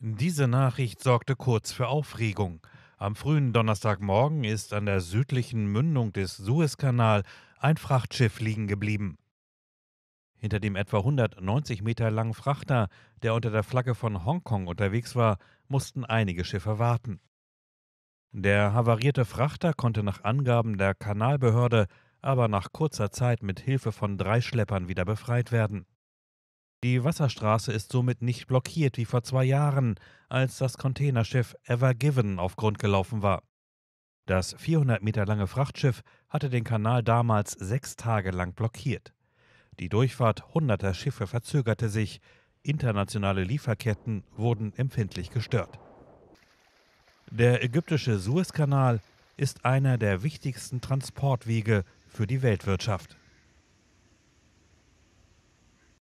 Diese Nachricht sorgte kurz für Aufregung. Am frühen Donnerstagmorgen ist an der südlichen Mündung des Suezkanal ein Frachtschiff liegen geblieben. Hinter dem etwa 190 Meter langen Frachter, der unter der Flagge von Hongkong unterwegs war, mussten einige Schiffe warten. Der havarierte Frachter konnte nach Angaben der Kanalbehörde aber nach kurzer Zeit mit Hilfe von 3 Schleppern wieder befreit werden. Die Wasserstraße ist somit nicht blockiert wie vor 2 Jahren, als das Containerschiff Ever Given auf Grund gelaufen war. Das 400 Meter lange Frachtschiff hatte den Kanal damals 6 Tage lang blockiert. Die Durchfahrt hunderter Schiffe verzögerte sich. Internationale Lieferketten wurden empfindlich gestört. Der ägyptische Suezkanal ist einer der wichtigsten Transportwege für die Weltwirtschaft.